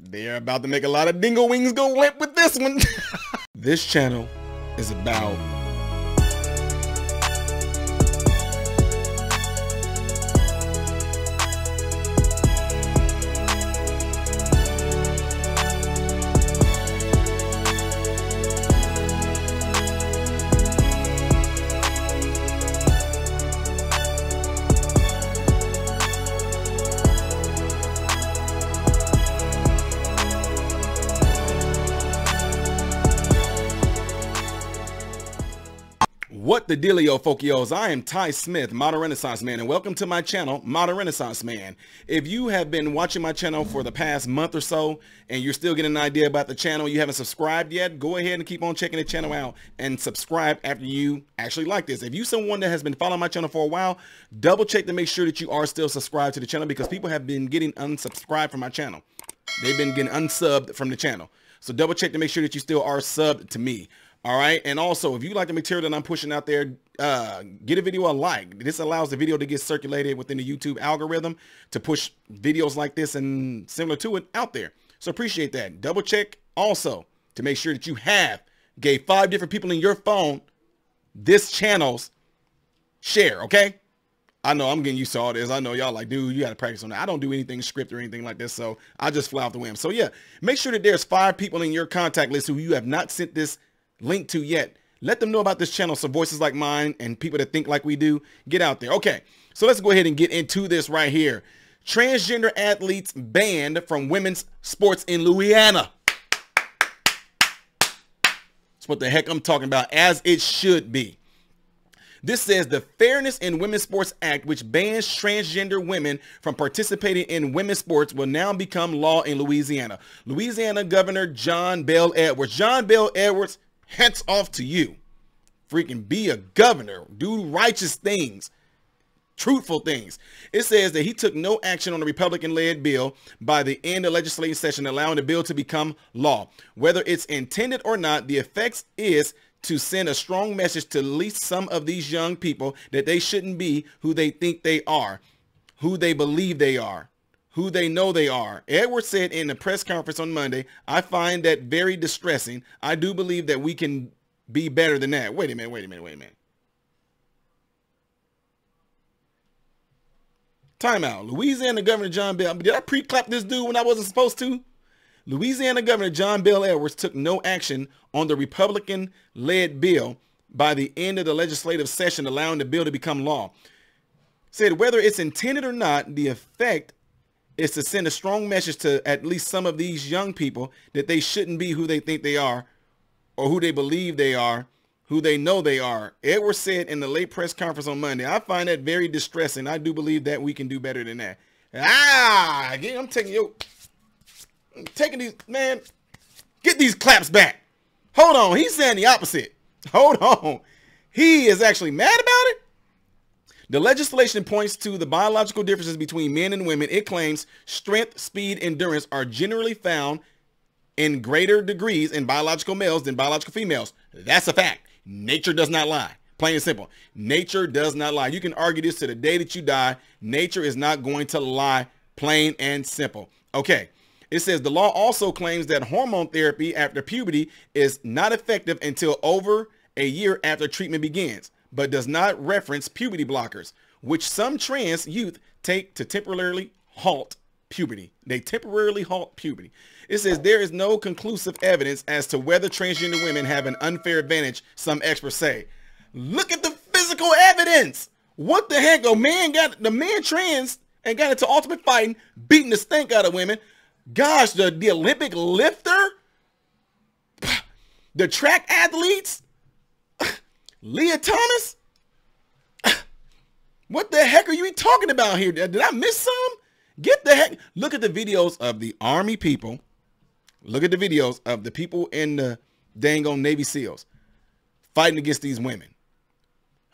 They're about to make a lot of dingo wings go limp with this one. This channel is about what the dealio, folkios. I am Ty Smith, Modern Renaissance Man, and welcome to my channel, Modern Renaissance Man. If you have been watching my channel for the past month or so, and you're still getting an idea about the channel, you haven't subscribed yet, go ahead and keep on checking the channel out and subscribe after you actually like this. If you're someone that has been following my channel for a while, double check to make sure that you are still subscribed to the channel, because people have been getting unsubscribed from my channel. They've been getting unsubbed from the channel. So double check to make sure that you still are subbed to me. All right. And also, if you like the material that I'm pushing out there, get a video a like. This allows the video to get circulated within the YouTube algorithm to push videos like this and similar to it out there. So appreciate that. Double check also to make sure that you have gave 5 different people in your phone this channel's share. OK, I know I'm getting used to all this. I know y'all like, dude, you got to practice on that. I don't do anything script or anything like this, so I just fly off the whim. So, yeah, make sure that there's 5 people in your contact list who you have not sent this link to yet. Let them know about this channel, so voices like mine and people that think like we do get out there. Okay, so let's go ahead and get into this right here. Transgender athletes banned from women's sports in Louisiana. That's what the heck I'm talking about, as it should be. This says the Fairness in Women's Sports Act, which bans transgender women from participating in women's sports, will now become law in Louisiana. Louisiana Governor John Bel Edwards. John Bel Edwards, hats off to you. Freaking be a governor. Do righteous things. Truthful things. It says that he took no action on the Republican-led bill by the end of legislative session, allowing the bill to become law. Whether it's intended or not, the effects is to send a strong message to at least some of these young people that they shouldn't be who they think they are, who they believe they are, who they know they are. Edwards said in a press conference on Monday, "I find that very distressing. I do believe that we can be better than that." Wait a minute, wait a minute, wait a minute. Time out. Louisiana Governor John Bel, did I pre-clap this dude when I wasn't supposed to? Louisiana Governor John Bel Edwards took no action on the Republican-led bill by the end of the legislative session, allowing the bill to become law. Said whether it's intended or not, the effect is to send a strong message to at least some of these young people that they shouldn't be who they think they are, or who they believe they are, who they know they are. Edwards said in the late press conference on Monday, "I find that very distressing. I do believe that we can do better than that." Ah, again, I'm taking you. Taking these, man, get these claps back. Hold on, he's saying the opposite. Hold on, he is actually mad about it. The legislation points to the biological differences between men and women. It claims strength, speed, endurance are generally found in greater degrees in biological males than biological females. That's a fact. Nature does not lie. Plain and simple. Nature does not lie. You can argue this to the day that you die. Nature is not going to lie. Plain and simple. Okay. It says the law also claims that hormone therapy after puberty is not effective until over a year after treatment begins, but does not reference puberty blockers, which some trans youth take to temporarily halt puberty. They temporarily halt puberty. It says there is no conclusive evidence as to whether transgender women have an unfair advantage, some experts say. Look at the physical evidence. What the heck? The man trans and got into ultimate fighting, beating the stink out of women. Gosh, the Olympic lifter, the track athletes, Leah Thomas. What the heck are you talking about here? Did I miss some? Get the heck. Look at the videos of the Army people. Look at the videos of the people in the dang on Navy SEALs fighting against these women.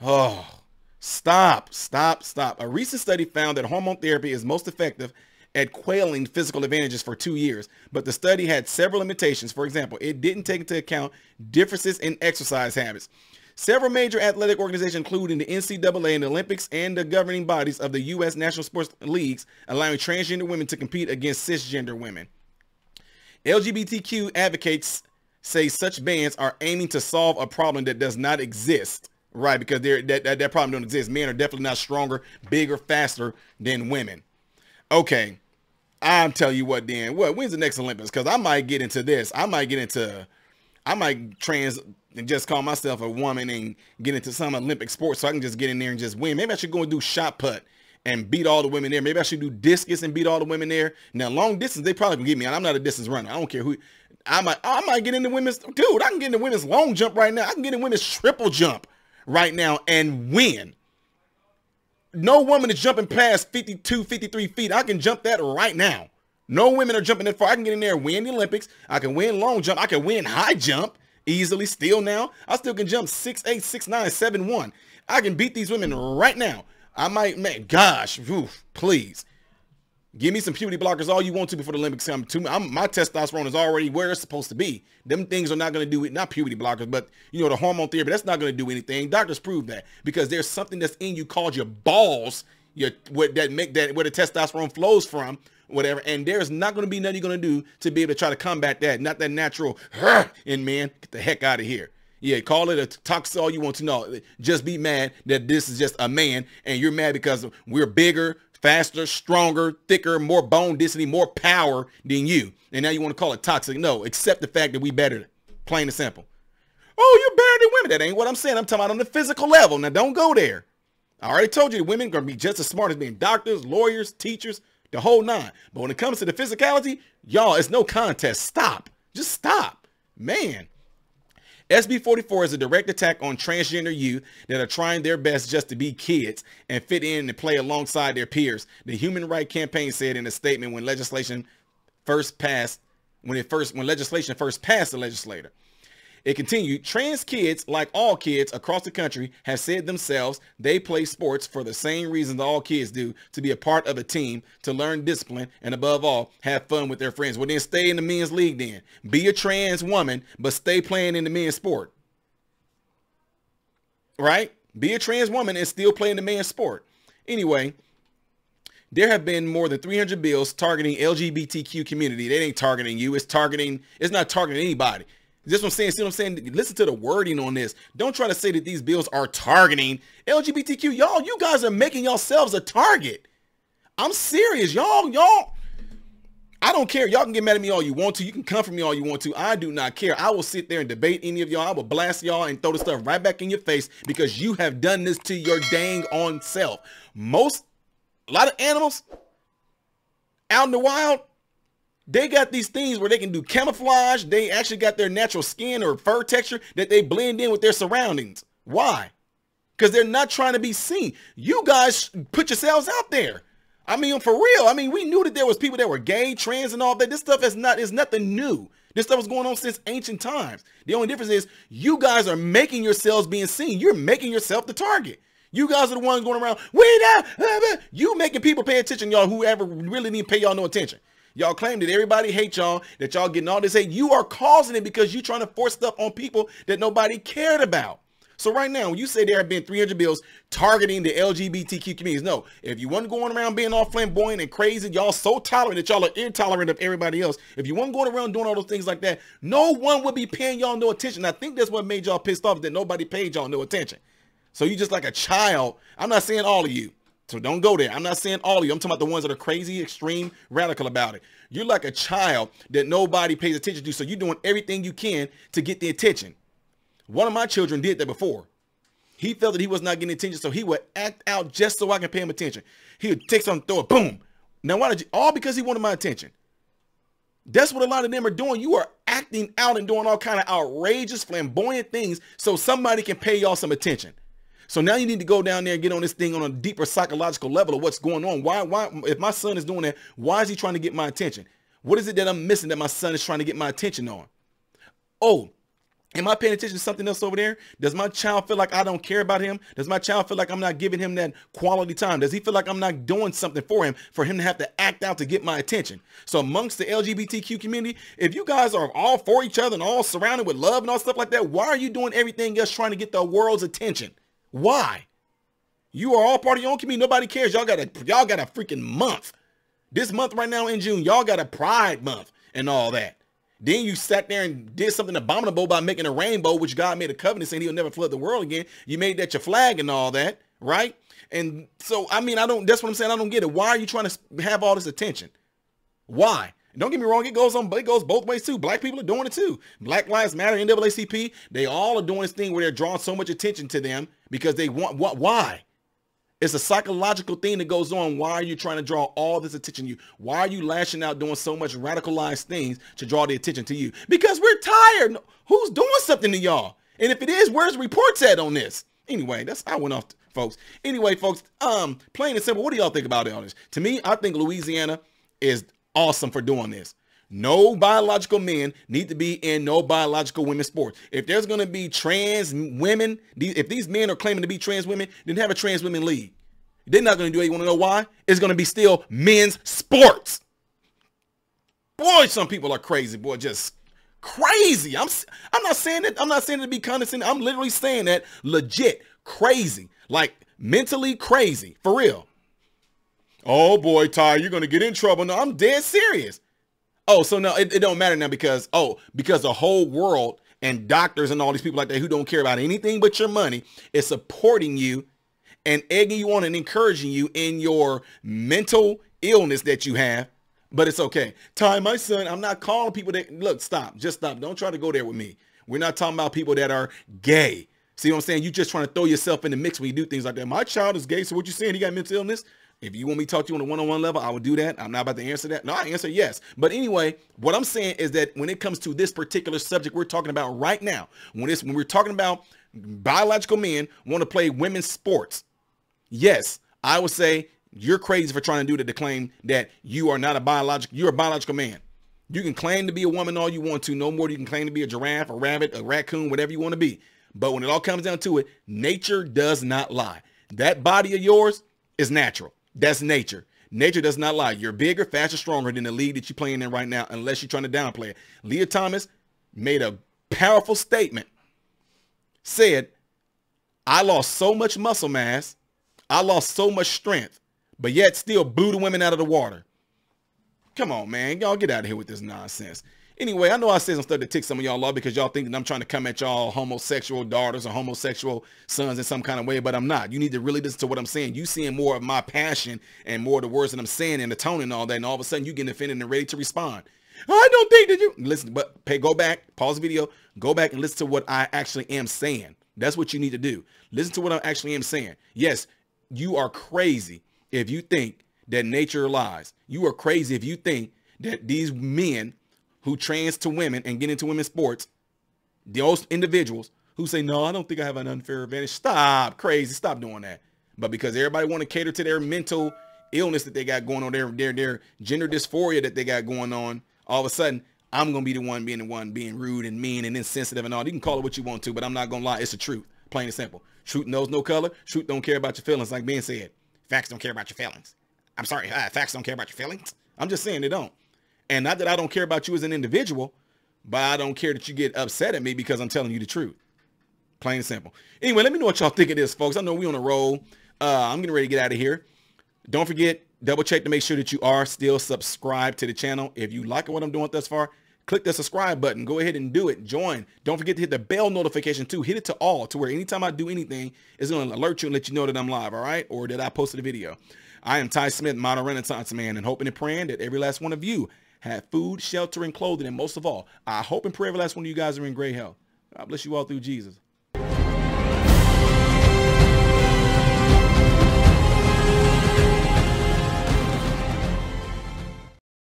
Oh, stop, stop, stop. A recent study found that hormone therapy is most effective at quelling physical advantages for 2 years, but the study had several limitations. For example, it didn't take into account differences in exercise habits. Several major athletic organizations, including the NCAA and the Olympics and the governing bodies of the U.S. National Sports Leagues, allowing transgender women to compete against cisgender women. LGBTQ advocates say such bans are aiming to solve a problem that does not exist. Right, because that problem don't exist. Men are definitely not stronger, bigger, faster than women. Okay, I'll tell you what then. What, when's the next Olympics? Because I might get into this. I might trans and just call myself a woman and get into some Olympic sports so I can just get in there and just win. Maybe I should go and do shot put and beat all the women there. Maybe I should do discus and beat all the women there. Now, long distance, they probably can get me. I'm not a distance runner. I don't care who. I might get into women's. Dude, I can get into women's long jump right now. I can get in women's triple jump right now and win. No woman is jumping past 52, 53 feet. I can jump that right now. No women are jumping that far. I can get in there and win the Olympics. I can win long jump. I can win high jump easily still now. I still can jump 6'8", 6'9", 7'1". I can beat these women right now. I might, man, gosh, oof, please. Give me some puberty blockers all you want to before the Olympics come. My testosterone is already where it's supposed to be. Them things are not going to do it. Not puberty blockers, but, you know, the hormone therapy. That's not going to do anything. Doctors prove that because there's something that's in you called your balls, where the testosterone flows from, whatever. And there's not going to be nothing you're going to do to be able to try to combat that. Not that natural. And man, get the heck out of here. Yeah, call it a toxic all you want to know. Just be mad that this is just a man, and you're mad because we're bigger, faster, stronger, thicker, more bone density, more power than you. And now you want to call it toxic. No, accept the fact that we better, plain and simple. Oh, you're better than women. That ain't what I'm saying. I'm talking about on the physical level. Now, don't go there. I already told you that women are going to be just as smart as being doctors, lawyers, teachers, the whole nine. But when it comes to the physicality, y'all, it's no contest. Stop. Just stop. Man. SB 44 is a direct attack on transgender youth that are trying their best just to be kids and fit in and play alongside their peers. The Human Rights Campaign said in a statement when legislation first passed, when legislation first passed the legislator. It continued, trans kids, like all kids across the country, have said themselves they play sports for the same reasons all kids do, to be a part of a team, to learn discipline, and above all, have fun with their friends. Well, then stay in the men's league then. Be a trans woman, but stay playing in the men's sport. Right? Be a trans woman and still play in the men's sport. Anyway, there have been more than 300 bills targeting LGBTQ community. They ain't targeting you. It's not targeting anybody. That's what I'm saying. See what I'm saying? Listen to the wording on this. Don't try to say that these bills are targeting LGBTQ. Y'all, you guys are making yourselves a target. I'm serious. Y'all, I don't care. Y'all can get mad at me all you want to. You can come for me all you want to. I do not care. I will sit there and debate any of y'all. I will blast y'all and throw the stuff right back in your face because you have done this to your dang own self. A lot of animals out in the wild, they got these things where they can do camouflage. They actually got their natural skin or fur texture that they blend in with their surroundings. Why? Because they're not trying to be seen. You guys put yourselves out there. I mean, for real. I mean, we knew that there was people that were gay, trans, and all that. This stuff is nothing new. This stuff was going on since ancient times. The only difference is you guys are making yourselves being seen. You're making yourself the target. You guys are the ones going around. You making people pay attention, y'all, whoever really need to pay y'all no attention. Y'all claim that everybody hates y'all, that y'all getting all this hate. You are causing it because you're trying to force stuff on people that nobody cared about. So right now, when you say there have been 300 bills targeting the LGBTQ communities, no. If you want to go around being all flamboyant and crazy, y'all so tolerant that y'all are intolerant of everybody else. If you want to go around doing all those things like that, no one would be paying y'all no attention. I think that's what made y'all pissed off, that nobody paid y'all no attention. So you just like a child. I'm not saying all of you. So don't go there. I'm not saying all of you. I'm talking about the ones that are crazy, extreme, radical about it. You're like a child that nobody pays attention to, so you're doing everything you can to get the attention. One of my children did that before. He felt that he was not getting attention, so he would act out just so I can pay him attention. He would take something, throw it, boom. Now, why did you? All because he wanted my attention. That's what a lot of them are doing. You are acting out and doing all kind of outrageous, flamboyant things so somebody can pay y'all some attention. So now you need to go down there and get on this thing on a deeper psychological level of what's going on. Why, if my son is doing that, why is he trying to get my attention? What is it that I'm missing that my son is trying to get my attention on? Oh, am I paying attention to something else over there? Does my child feel like I don't care about him? Does my child feel like I'm not giving him that quality time? Does he feel like I'm not doing something for him to have to act out to get my attention? So amongst the LGBTQ community, if you guys are all for each other and all surrounded with love and all stuff like that, why are you doing everything else trying to get the world's attention? Why? You are all part of your own community. Nobody cares. Y'all got a freaking month. This month right now in June, y'all got a Pride Month and all that. Then you sat there and did something abominable by making a rainbow, which God made a covenant saying he'll never flood the world again. You made that your flag and all that, right? And so, I mean, that's what I'm saying. I don't get it. Why are you trying to have all this attention? Why? Don't get me wrong. It goes both ways too. Black people are doing it too. Black Lives Matter, NAACP, they all are doing this thing where they're drawing so much attention to them because they want what? Why? It's a psychological thing that goes on. Why are you trying to draw all this attention to you? Why are you lashing out doing so much radicalized things to draw the attention to you? Because we're tired. Who's doing something to y'all? And if it is, where's reports at on this? Anyway, I went off, folks. Anyway, folks, plain and simple, what do y'all think about all this? To me, I think Louisiana is awesome for doing this. No biological men need to be in no biological women's sports. If there's going to be trans women, if these men are claiming to be trans women, then have a trans women league. They're not going to do it. You want to know why? It's going to be still men's sports. Boy, some people are crazy, boy, just crazy. I'm not saying that. I'm not saying it to be condescending. I'm literally saying that legit crazy, like mentally crazy, for real. Oh boy, Ty, you're going to get in trouble. No, I'm dead serious. Oh, so no, it don't matter now because, oh, because the whole world and doctors and all these people like that who don't care about anything but your money is supporting you and egging you on and encouraging you in your mental illness that you have, but it's okay. Ty, my son, I'm not calling people that, look, stop, just stop. Don't try to go there with me. We're not talking about people that are gay. See what I'm saying? You're just trying to throw yourself in the mix when you do things like that. My child is gay, so what you saying? He got mental illness? If you want me to talk to you on a one-on-one level, I will do that. I'm not about to answer that. No, I answer yes. But anyway, what I'm saying is that when it comes to this particular subject we're talking about right now, when we're talking about biological men want to play women's sports, yes, I would say you're crazy for trying to do that, to claim that you are not a biological, you're a biological man. You can claim to be a woman all you want to, no more than you can claim to be a giraffe, a rabbit, a raccoon, whatever you want to be. But when it all comes down to it, nature does not lie. That body of yours is natural. That's nature. Nature does not lie. You're bigger, faster, stronger than the league that you're playing in right now, unless you're trying to downplay it. Leah Thomas made a powerful statement, said, I lost so much muscle mass, I lost so much strength, but yet still blew the women out of the water. Come on, man. Y'all get out of here with this nonsense. Anyway, I know I said some stuff that ticked some of y'all off because y'all think that I'm trying to come at y'all homosexual daughters or homosexual sons in some kind of way, but I'm not. You need to really listen to what I'm saying. You seeing more of my passion and more of the words that I'm saying and the tone and all that, and all of a sudden you getting offended and ready to respond. I don't think that you... Listen, but hey, go back, pause the video, go back and listen to what I actually am saying. That's what you need to do. Listen to what I actually am saying. Yes, you are crazy if you think that nature lies. You are crazy if you think that these men who trans to women and get into women's sports, those individuals who say, no, I don't think I have an unfair advantage. Stop, crazy, stop doing that. But because everybody want to cater to their mental illness that they got going on, their gender dysphoria that they got going on, all of a sudden, I'm going to be the one being rude and mean and insensitive and all. You can call it what you want to, but I'm not going to lie. It's the truth, plain and simple. Truth knows no color. Truth don't care about your feelings, like Ben said. Facts don't care about your feelings. I'm sorry, facts don't care about your feelings. I'm just saying they don't. And not that I don't care about you as an individual, but I don't care that you get upset at me because I'm telling you the truth. Plain and simple. Anyway, let me know what y'all think of this, folks. I know we on a roll. I'm getting ready to get out of here. Don't forget, double check to make sure that you are still subscribed to the channel. If you like what I'm doing thus far, click the subscribe button. Go ahead and do it. Join. Don't forget to hit the bell notification too. Hit it to all, to where anytime I do anything, it's going to alert you and let you know that I'm live, all right? Or that I posted a video. I am Ty Smith, Modern Renaissance Man, and hoping and praying that every last one of you have food, shelter, and clothing. And most of all, I hope and pray every last one of you guys are in great health. God bless you all through Jesus.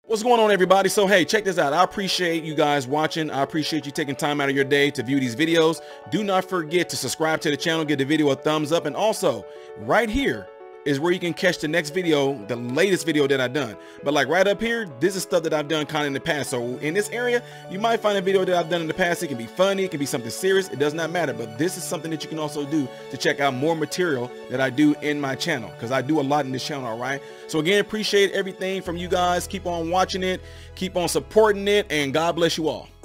What's going on, everybody? So, hey, check this out. I appreciate you guys watching. I appreciate you taking time out of your day to view these videos. Do not forget to subscribe to the channel, give the video a thumbs up. And also, right here is where you can catch the next video, the latest video that I've done. But like right up here, this is stuff that I've done kind of in the past. So in this area, you might find a video that I've done in the past. It can be funny, it can be something serious, it does not matter. But this is something that you can also do to check out more material that I do in my channel, because I do a lot in this channel, all right? So again, appreciate everything from you guys. Keep on watching it, keep on supporting it, and God bless you all.